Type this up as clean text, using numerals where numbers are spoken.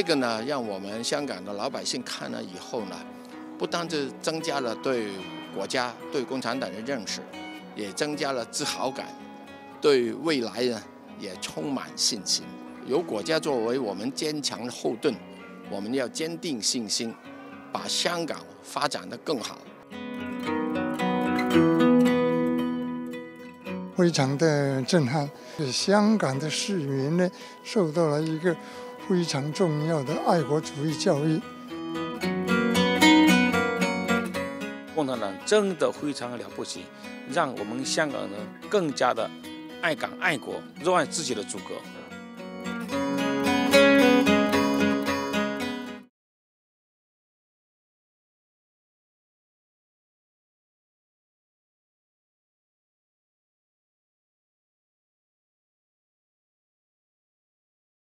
这个呢，让我们香港的老百姓看了以后呢，不单是增加了对国家、对共产党的认识，也增加了自豪感，对未来呢也充满信心。有国家作为我们坚强的后盾，我们要坚定信心，把香港发展得更好。非常的震撼，香港的市民呢受到了一个非常重要的爱国主义教育。共产党真的非常了不起，让我们香港人更加的爱港爱国，热爱自己的祖国。